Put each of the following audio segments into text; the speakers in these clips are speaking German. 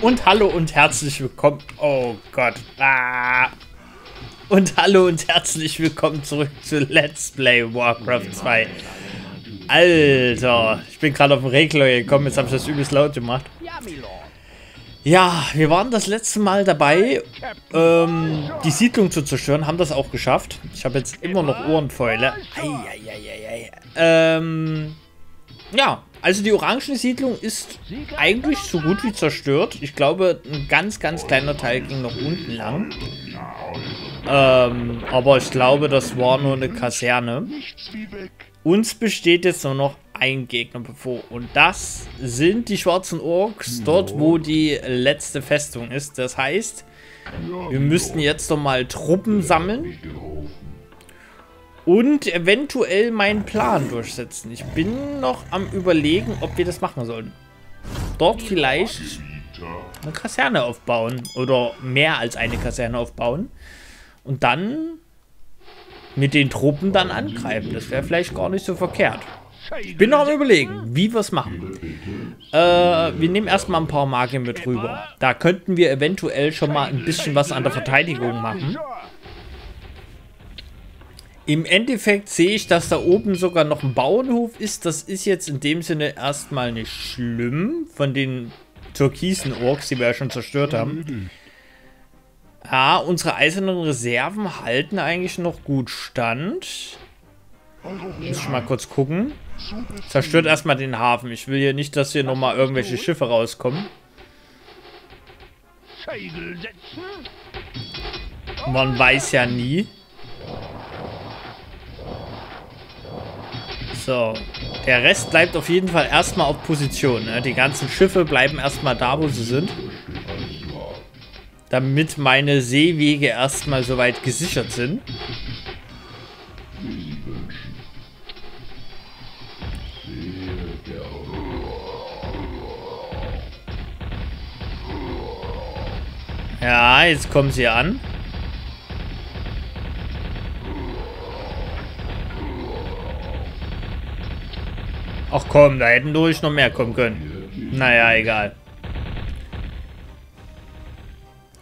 Und hallo und herzlich willkommen. Oh Gott. Ah. Und hallo und herzlich willkommen zurück zu Let's Play Warcraft 2. Alter, ich bin gerade auf den Regler gekommen, jetzt habe ich das übelst laut gemacht. Ja, wir waren das letzte Mal dabei, die Siedlung zu zerstören, haben das auch geschafft. Ich habe jetzt immer noch Ohrenfäule. Ja. Also die orangene Siedlung ist eigentlich so gut wie zerstört. Ich glaube, ein ganz, ganz kleiner Teil ging noch unten lang. Aber ich glaube, das war nur eine Kaserne. Uns besteht jetzt nur noch ein Gegner bevor. Und das sind die schwarzen Orks, dort wo die letzte Festung ist. Das heißt, wir müssten jetzt noch mal Truppen sammeln. Und eventuell meinen Plan durchsetzen. Ich bin noch am Überlegen, ob wir das machen sollen. Dort vielleicht eine Kaserne aufbauen. Oder mehr als eine Kaserne aufbauen. Und dann mit den Truppen dann angreifen. Das wäre vielleicht gar nicht so verkehrt. Ich bin noch am Überlegen, wie wir es machen. Wir nehmen erstmal ein paar Magier mit rüber. Da könnten wir eventuell schon mal ein bisschen was an der Verteidigung machen. Im Endeffekt sehe ich, dass da oben sogar noch ein Bauernhof ist. Das ist jetzt in dem Sinne erstmal nicht schlimm. Von den türkisen Orks, die wir ja schon zerstört haben. Ja, unsere eisernen Reserven halten eigentlich noch gut stand. Muss ich mal kurz gucken. Zerstört erstmal den Hafen. Ich will hier nicht, dass hier nochmal irgendwelche Schiffe rauskommen. Man weiß ja nie. So, der Rest bleibt auf jeden Fall erstmal auf Position. Ne? Die ganzen Schiffe bleiben erstmal da, wo sie sind. Damit meine Seewege erstmal soweit gesichert sind. Ja, jetzt kommen sie an. Ach komm, da hätten durch noch mehr kommen können. Naja, egal.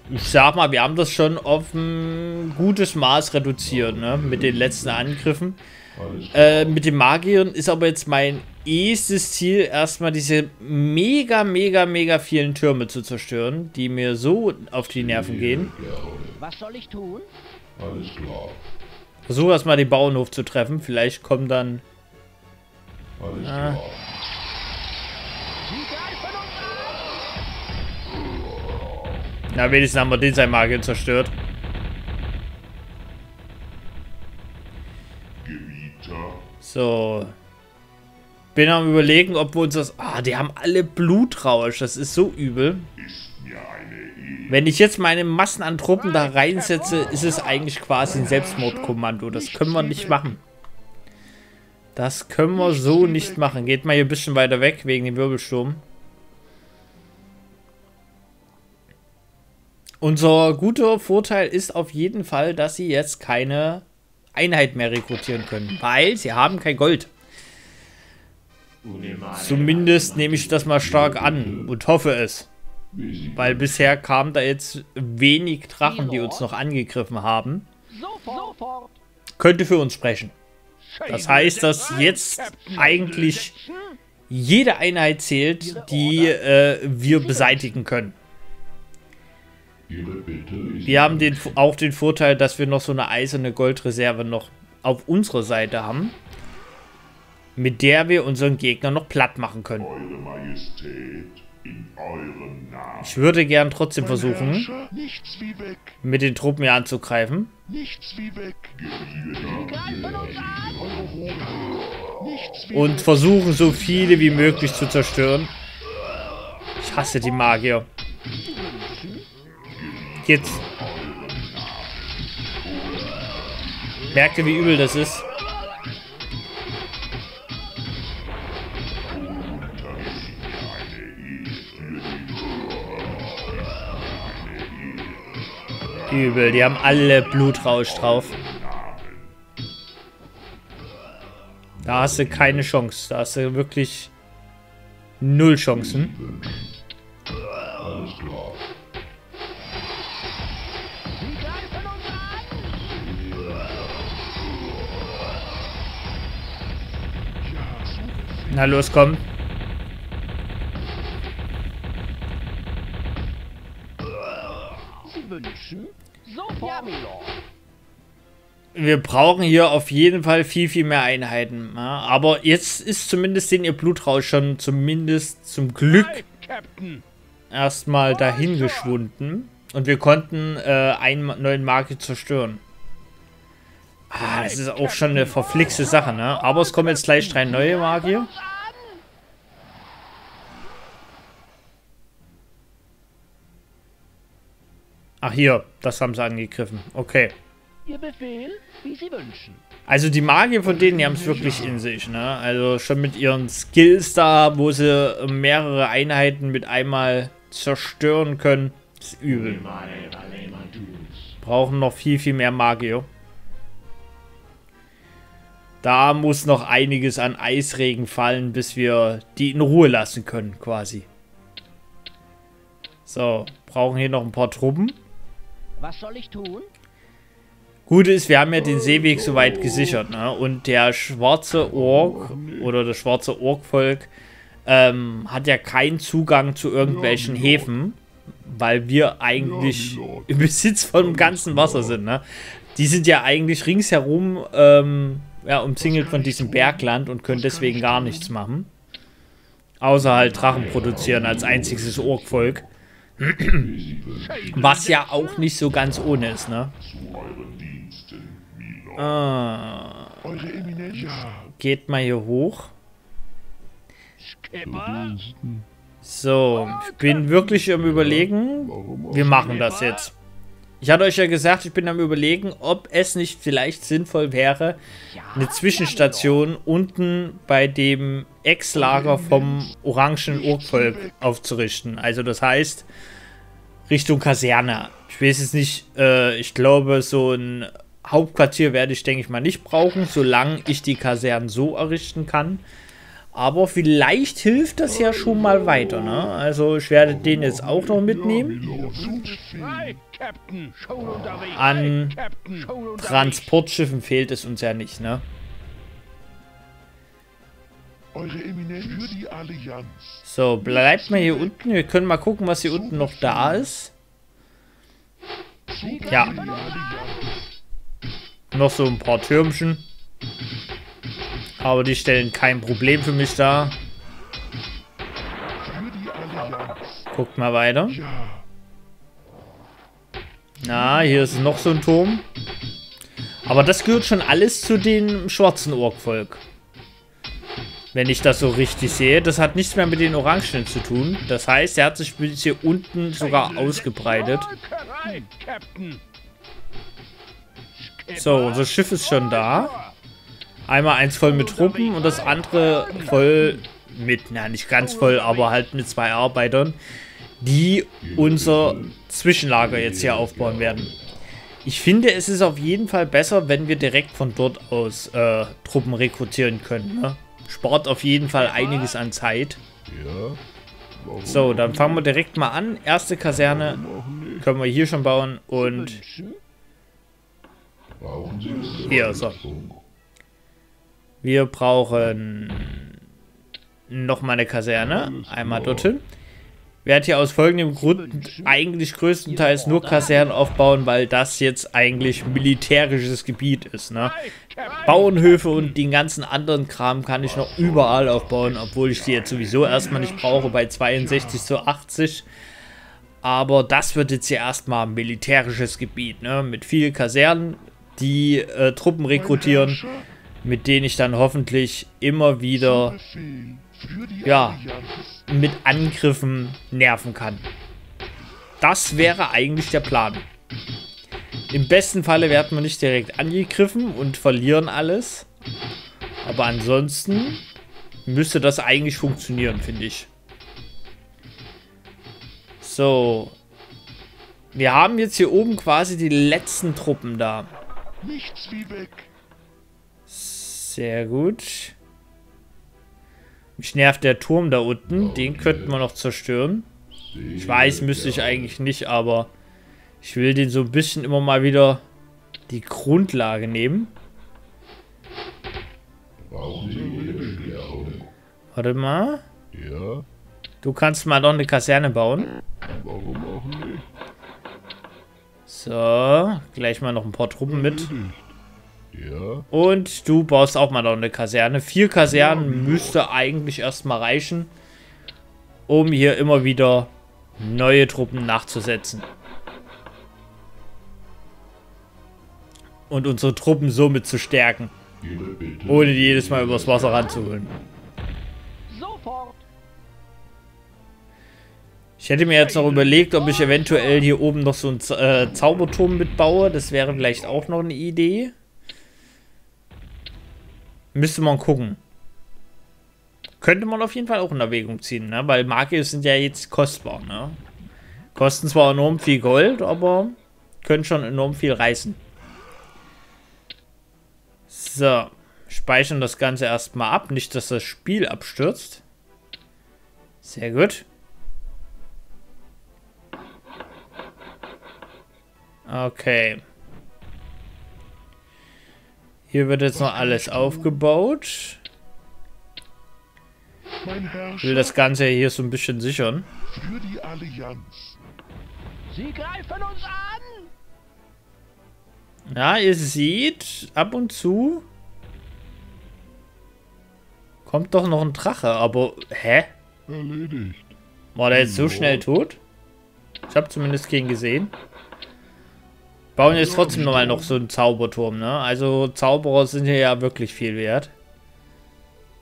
Ich sag mal, wir haben das schon auf ein gutes Maß reduziert, ne? Mit den letzten Angriffen. Mit den Magiern ist aber jetzt mein erstes Ziel, erstmal diese mega, mega, mega vielen Türme zu zerstören, die mir so auf die Nerven gehen. Was soll ich tun? Alles klar. Versuche erstmal den Bauernhof zu treffen. Vielleicht kommen dann... Na, wenigstens haben wir den sein Magier zerstört. So. Bin am Überlegen, ob wir uns das... Ah, die haben alle Blutrausch. Das ist so übel. Wenn ich jetzt meine Massen an Truppen da reinsetze, ist es eigentlich quasi ein Selbstmordkommando. Das können wir nicht machen. Das können wir so nicht machen. Geht mal hier ein bisschen weiter weg, wegen dem Wirbelsturm. Unser guter Vorteil ist auf jeden Fall, dass sie jetzt keine Einheit mehr rekrutieren können. Weil sie haben kein Gold. Zumindest nehme ich das mal stark an und hoffe es. Weil bisher kamen da jetzt wenig Drachen, die uns noch angegriffen haben. Könnte für uns sprechen. Das heißt, dass jetzt eigentlich jede Einheit zählt, die wir beseitigen können. Wir haben auch den Vorteil, dass wir noch so eine eiserne Goldreserve noch auf unserer Seite haben, mit der wir unseren Gegner noch platt machen können. Ich würde gern trotzdem versuchen, mit den Truppen hier anzugreifen. Und versuchen, so viele wie möglich zu zerstören. Ich hasse die Magier. Jetzt. Merkt ihr, wie übel das ist? Übel, die haben alle Blutrausch drauf. Da hast du keine Chance. Da hast du wirklich null Chancen. Warcraft. Sie greifen uns an! Na los, komm. Sie wünschen sofort. Wir brauchen hier auf jeden Fall viel mehr Einheiten. Ja, aber jetzt ist zumindest den ihr Blutrausch schon zumindest zum Glück erstmal dahin geschwunden. Und wir konnten einen neuen Markt zerstören. Ah, das ist auch schon eine verflixte Sache, ne? Aber es kommen jetzt gleich 3 neue Magier. Ach hier, das haben sie angegriffen. Okay. Ihr Befehl, wie Sie wünschen. Also die Magier von denen, die haben es wirklich in sich, ne? Also schon mit ihren Skills da, wo sie mehrere Einheiten mit einmal zerstören können, ist übel. Brauchen noch viel mehr Magier. Da muss noch einiges an Eisregen fallen, bis wir die in Ruhe lassen können, quasi. So, brauchen hier noch ein paar Truppen. Was soll ich tun? Gut ist, wir haben ja den Seeweg soweit gesichert, ne? Und der schwarze Ork oder das schwarze Orkvolk hat ja keinen Zugang zu irgendwelchen Häfen, weil wir eigentlich im Besitz von dem ganzen Wasser sind, ne? Die sind ja eigentlich ringsherum ja, umzingelt von diesem Bergland und können deswegen gar nichts machen. Außer halt Drachen produzieren als einziges Orkvolk. Was ja auch nicht so ganz ohne ist, ne? Ah, geht mal hier hoch. So, ich bin wirklich am Überlegen. Wir machen das jetzt. Ich hatte euch ja gesagt, ich bin am Überlegen, ob es nicht vielleicht sinnvoll wäre, eine Zwischenstation unten bei dem Ex-Lager vom orangen Urvolk aufzurichten. Also das heißt, Richtung Kaserne. Ich weiß jetzt nicht, ich glaube, so ein Hauptquartier werde ich, denke ich mal, nicht brauchen, solange ich die Kasernen so errichten kann. Aber vielleicht hilft das ja schon mal weiter, ne? Also ich werde den jetzt auch noch mitnehmen. An Transportschiffen fehlt es uns ja nicht, ne? So, bleibt mal hier unten. Wir können mal gucken, was hier unten noch da ist. Ja. Noch so ein paar Türmchen. Aber die stellen kein Problem für mich dar. Guckt mal weiter. Na, hier ist noch so ein Turm. Aber das gehört schon alles zu dem schwarzen Orkvolk. Wenn ich das so richtig sehe. Das hat nichts mehr mit den Orangen zu tun. Das heißt, er hat sich bis hier unten sogar ausgebreitet. So, unser Schiff ist schon da. Einmal eins voll mit Truppen und das andere voll mit, na nicht ganz voll, aber halt mit 2 Arbeitern, die unser Zwischenlager jetzt hier aufbauen werden. Ich finde, es ist auf jeden Fall besser, wenn wir direkt von dort aus Truppen rekrutieren können, ne? Spart auf jeden Fall einiges an Zeit. So, dann fangen wir direkt mal an. Erste Kaserne können wir hier schon bauen und hier, so. Wir brauchen nochmal eine Kaserne. Einmal dorthin. Ich werde hier aus folgendem Grund eigentlich größtenteils nur Kasernen aufbauen, weil das jetzt eigentlich militärisches Gebiet ist, ne? Bauernhöfe und den ganzen anderen Kram kann ich noch überall aufbauen, obwohl ich die jetzt sowieso erstmal nicht brauche bei 62 zu 80. Aber das wird jetzt hier erstmal militärisches Gebiet, ne? Mit vielen Kasernen, die Truppen rekrutieren, mit denen ich dann hoffentlich immer wieder, ja, mit Angriffen nerven kann. Das wäre eigentlich der Plan. Im besten Falle werden wir nicht direkt angegriffen und verlieren alles. Aber ansonsten müsste das eigentlich funktionieren, finde ich. So. Wir haben jetzt hier oben quasi die letzten Truppen da. Nichts wie weg. Sehr gut. Mich nervt der Turm da unten. Den könnten wir noch zerstören. Ich weiß, müsste ich eigentlich nicht, aber ich will den so ein bisschen immer mal wieder die Grundlage nehmen. Warte mal. Ja. Du kannst mal noch eine Kaserne bauen. Warum auch nicht? So, gleich mal noch ein paar Truppen mit. Ja. Und du baust auch mal noch eine Kaserne. 4 Kasernen müsste eigentlich erstmal reichen, um hier immer wieder neue Truppen nachzusetzen. Und unsere Truppen somit zu stärken. Ohne die jedes Mal übers Wasser ranzuholen. Ich hätte mir jetzt noch überlegt, ob ich eventuell hier oben noch so einen Zauberturm mitbaue. Das wäre vielleicht auch noch eine Idee. Müsste man gucken. Könnte man auf jeden Fall auch in Erwägung ziehen, ne? Weil Magios sind ja jetzt kostbar, ne? Kosten zwar enorm viel Gold, aber können schon enorm viel reißen. So. Speichern das Ganze erstmal ab. Nicht, dass das Spiel abstürzt. Sehr gut. Okay. Hier wird jetzt noch alles aufgebaut. Ich will das Ganze hier so ein bisschen sichern. Für die Allianz. Sie greifen uns an! Ja, ihr seht, ab und zu kommt doch noch ein Drache, aber hä? Erledigt. War der jetzt so schnell tot? Ich habe zumindest keinen gesehen. Bauen jetzt trotzdem nochmal noch so einen Zauberturm, ne? Also Zauberer sind hier ja wirklich viel wert.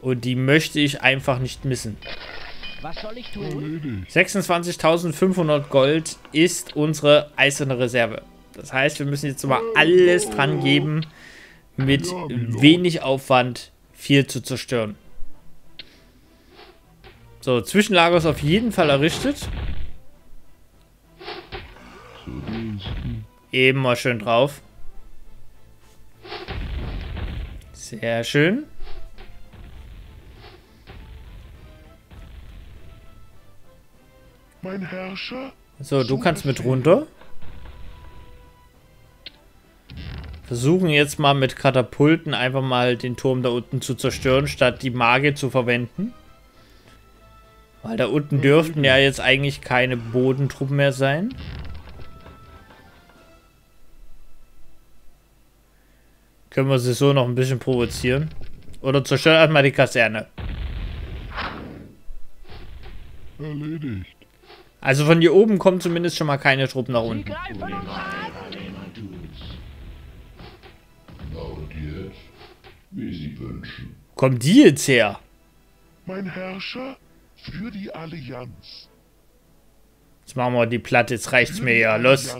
Und die möchte ich einfach nicht missen. Was soll ich tun? 26.500 Gold ist unsere eiserne Reserve. Das heißt, wir müssen jetzt mal alles dran geben, mit wenig Aufwand viel zu zerstören. So, Zwischenlager ist auf jeden Fall errichtet. Eben mal schön drauf. Sehr schön. Mein Herrscher. So, du kannst mit runter. Versuchen jetzt mal mit Katapulten einfach mal den Turm da unten zu zerstören, statt die Magie zu verwenden. Weil da unten dürften ja jetzt eigentlich keine Bodentruppen mehr sein. Können wir sie so noch ein bisschen provozieren. Oder zerstören erstmal die Kaserne. Erledigt. Also von hier oben kommen zumindest schon mal keine Truppen nach unten. Kommen die jetzt her? Mein Herrscher, für die Allianz. Jetzt machen wir die Platte, jetzt reicht's mir ja. Los.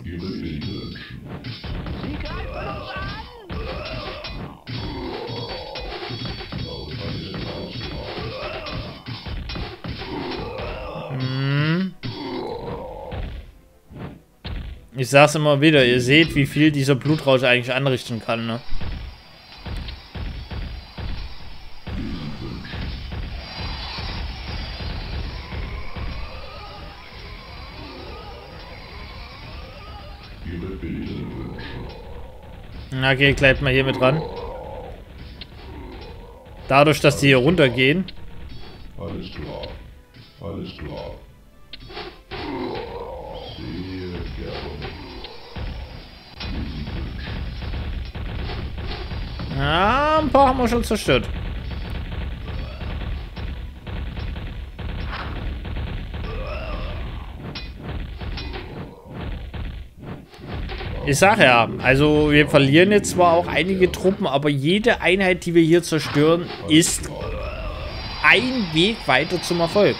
Ich sag's immer wieder, ihr seht, wie viel dieser Blutrausch eigentlich anrichten kann, ne? Okay, gleich mal hier mit ran. Dadurch, dass die hier runtergehen. Alles klar. Alles klar. Ja, ein paar haben wir schon zerstört. Ich sag ja, also wir verlieren jetzt zwar auch einige Truppen, aber jede Einheit, die wir hier zerstören, ist ein Weg weiter zum Erfolg.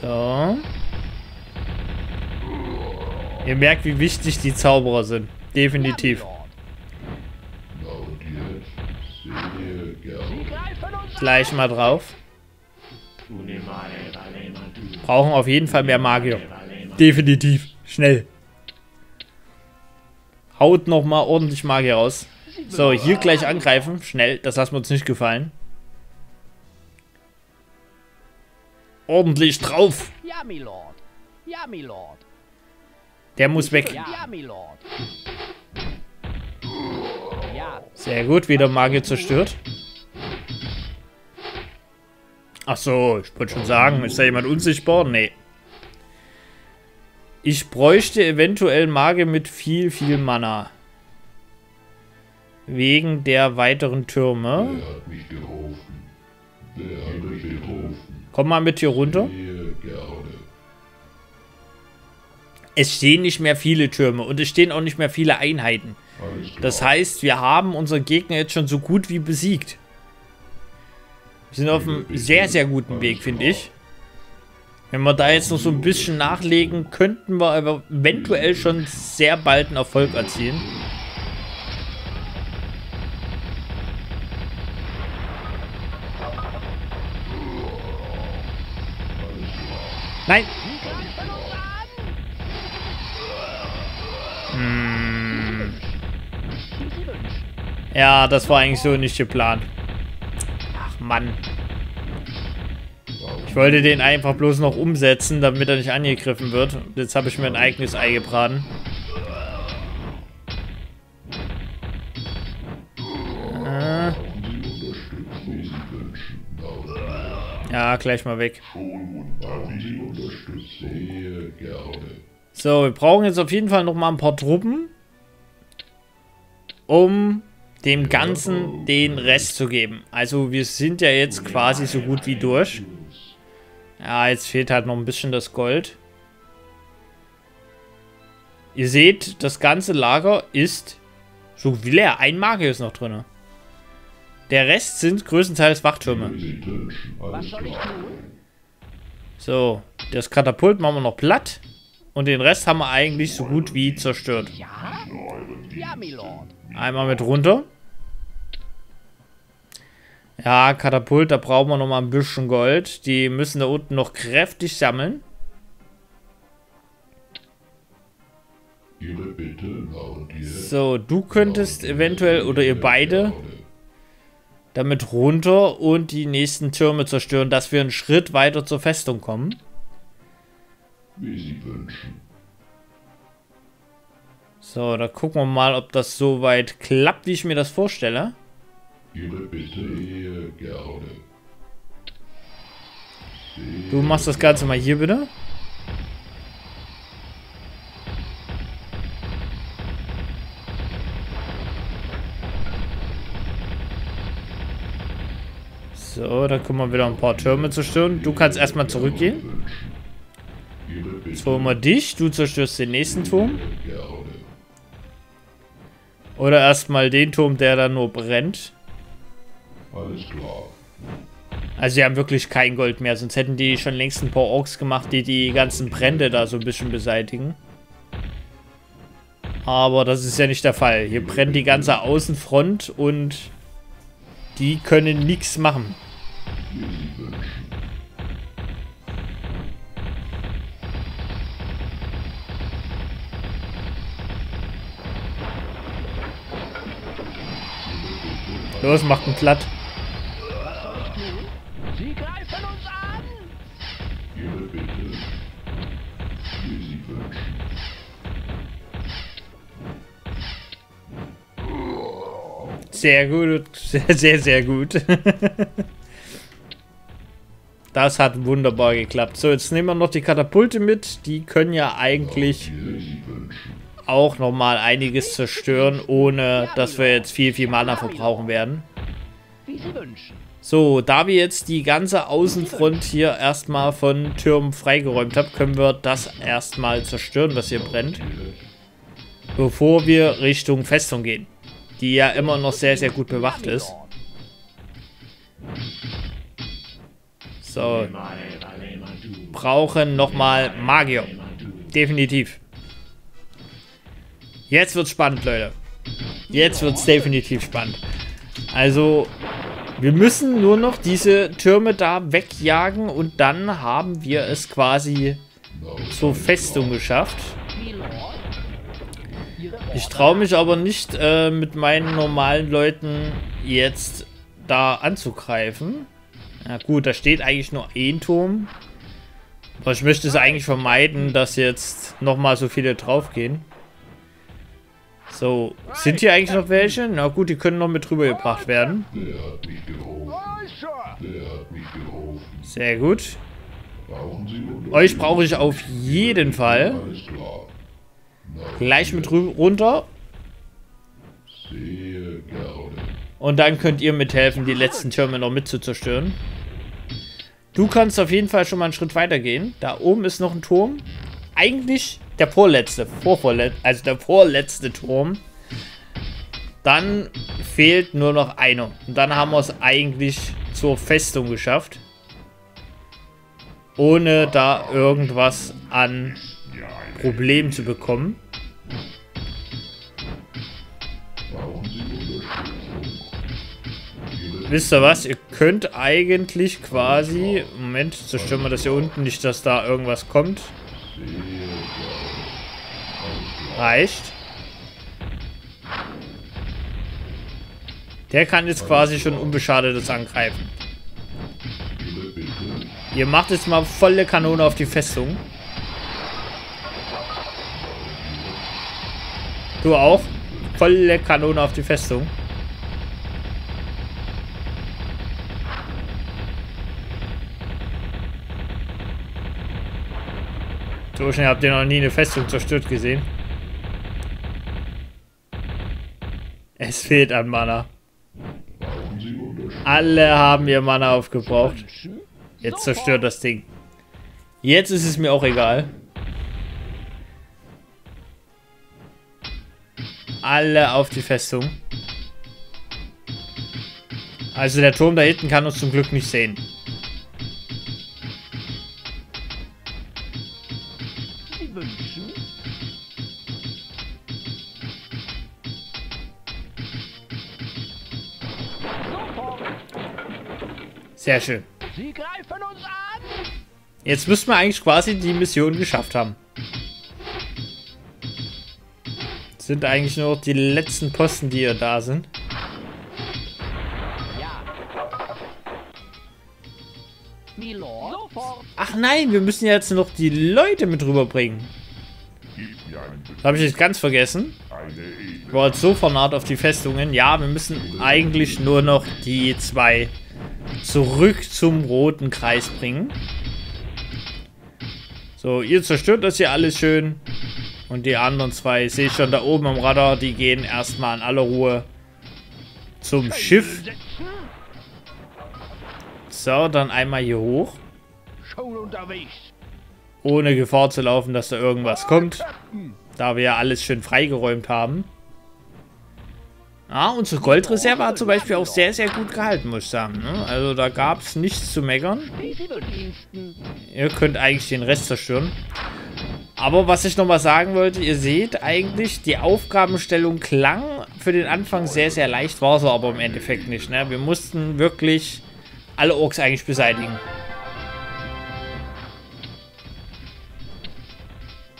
So. Ihr merkt, wie wichtig die Zauberer sind. Definitiv. Gleich mal drauf. Brauchen auf jeden Fall mehr Magier. Definitiv. Schnell. Haut nochmal ordentlich Magier raus. Sie So, hier gleich angreifen. Schnell, das lassen wir uns nicht gefallen. Ordentlich drauf. Der muss weg. Sehr gut, wieder Magier zerstört. Ach so, ich wollte schon sagen, ist da jemand unsichtbar? Nee. Ich bräuchte eventuell Magier mit viel Mana. Wegen der weiteren Türme. Der hat mich gerufen. Der hat mich gerufen. Komm mal mit hier runter. Es stehen nicht mehr viele Türme und es stehen auch nicht mehr viele Einheiten. Das heißt, wir haben unseren Gegner jetzt schon so gut wie besiegt. Wir sind auf einem sehr guten Weg, finde ich. Wenn wir da jetzt noch so ein bisschen nachlegen, könnten wir aber eventuell schon sehr bald einen Erfolg erzielen. Nein! Hm. Ja, das war eigentlich so nicht geplant. Ach Mann. Ich wollte den einfach bloß noch umsetzen, damit er nicht angegriffen wird. Jetzt habe ich mir ein eigenes Ei gebraten. Ja, gleich mal weg. So, wir brauchen jetzt auf jeden Fall noch mal ein paar Truppen, um dem Ganzen den Rest zu geben. Also wir sind ja jetzt quasi so gut wie durch. Ja, jetzt fehlt halt noch ein bisschen das Gold. Ihr seht, das ganze Lager ist so wie leer. Ein Magier ist noch drin. Der Rest sind größtenteils Wachtürme. So, das Katapult machen wir noch platt. Und den Rest haben wir eigentlich so gut wie zerstört. Einmal mit runter. Ja, Katapult, da brauchen wir noch mal ein bisschen Gold. Die müssen da unten noch kräftig sammeln. So, du könntest eventuell, oder ihr beide, damit runter und die nächsten Türme zerstören, dass wir einen Schritt weiter zur Festung kommen. Wie sie wünschen. So, da gucken wir mal, ob das so weit klappt, wie ich mir das vorstelle. Du machst das Ganze mal hier bitte. So, da können wir wieder ein paar Türme zerstören. Du kannst erstmal zurückgehen. Jetzt holen wir dich. Du zerstörst den nächsten Turm. Oder erstmal den Turm, der da nur brennt. Alles klar. Also sie haben wirklich kein Gold mehr, sonst hätten die schon längst ein paar Orks gemacht, die die ganzen Brände da so ein bisschen beseitigen. Aber das ist ja nicht der Fall. Hier brennt die ganze Außenfront und die können nichts machen. Los, macht ihn platt. Sehr gut, sehr gut. Das hat wunderbar geklappt. So, jetzt nehmen wir noch die Katapulte mit. Die können ja eigentlich auch nochmal einiges zerstören, ohne dass wir jetzt viel Mana verbrauchen werden. So, da wir jetzt die ganze Außenfront hier erstmal von Türmen freigeräumt haben, können wir das erstmal zerstören, was hier brennt. Bevor wir Richtung Festung gehen, die ja immer noch sehr gut bewacht ist. So. Brauchen nochmal Magier. Definitiv. Jetzt wird's spannend, Leute. Jetzt wird's definitiv spannend. Also, wir müssen nur noch diese Türme da wegjagen und dann haben wir es quasi zur Festung geschafft. Ich traue mich aber nicht, mit meinen normalen Leuten jetzt da anzugreifen. Na gut, da steht eigentlich nur ein Turm. Aber ich möchte es eigentlich vermeiden, dass jetzt nochmal so viele draufgehen. So, sind hier eigentlich noch welche? Na gut, die können noch mit rübergebracht werden. Sehr gut. Euch brauche ich auf jeden Fall. Gleich mit runter. Und dann könnt ihr mithelfen, die letzten Türme noch mit zu zerstören. Du kannst auf jeden Fall schon mal einen Schritt weiter gehen. Da oben ist noch ein Turm. Eigentlich der vorletzte Turm. Dann fehlt nur noch einer. Und dann haben wir es eigentlich zur Festung geschafft. Ohne da irgendwas an Problemen zu bekommen. Wisst ihr was? Ihr könnt eigentlich quasi... Moment, zerstören wir das hier unten. Nicht, dass da irgendwas kommt. Reicht. Der kann jetzt quasi schon unbeschadetes angreifen. Ihr macht jetzt mal volle Kanone auf die Festung. Du auch. Volle Kanone auf die Festung. So schnell habt ihr noch nie eine Festung zerstört gesehen. Es fehlt an Mana. Alle haben ihr Mana aufgebraucht. Jetzt zerstört das Ding. Jetzt ist es mir auch egal. Alle auf die Festung. Also der Turm da hinten kann uns zum Glück nicht sehen. Sehr schön. Sie greifen uns an! Jetzt müssten wir eigentlich quasi die Mission geschafft haben. Das sind eigentlich nur noch die letzten Posten, die hier da sind. Ach nein, wir müssen jetzt noch die Leute mit rüberbringen. Das habe ich jetzt ganz vergessen. Ich war jetzt so fanat auf die Festungen. Ja, wir müssen eigentlich nur noch die zwei zurück zum roten Kreis bringen. So, ihr zerstört das hier alles schön. Und die anderen zwei, sehe ich schon da oben am Radar, die gehen erstmal in aller Ruhe zum Schiff. So, dann einmal hier hoch. Ohne Gefahr zu laufen, dass da irgendwas kommt. Da wir ja alles schön freigeräumt haben. Ah, unsere Goldreserve hat zum Beispiel auch sehr, sehr gut gehalten, muss ich sagen. Also da gab es nichts zu meckern. Ihr könnt eigentlich den Rest zerstören. Aber was ich nochmal sagen wollte, ihr seht eigentlich, die Aufgabenstellung klang für den Anfang sehr, sehr leicht, war sie aber im Endeffekt nicht. Ne? Wir mussten wirklich alle Orks eigentlich beseitigen.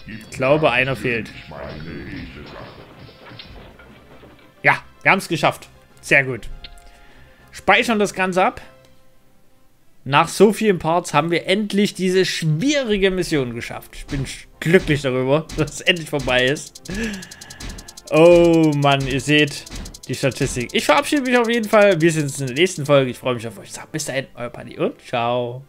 Ich glaube, einer fehlt. Ja, wir haben es geschafft. Sehr gut. Speichern das Ganze ab. Nach so vielen Parts haben wir endlich diese schwierige Mission geschafft. Ich bin glücklich darüber, dass es endlich vorbei ist. Oh Mann, ihr seht die Statistik. Ich verabschiede mich auf jeden Fall. Wir sehen uns in der nächsten Folge. Ich freue mich auf euch. Bis dahin, euer Buddy und ciao.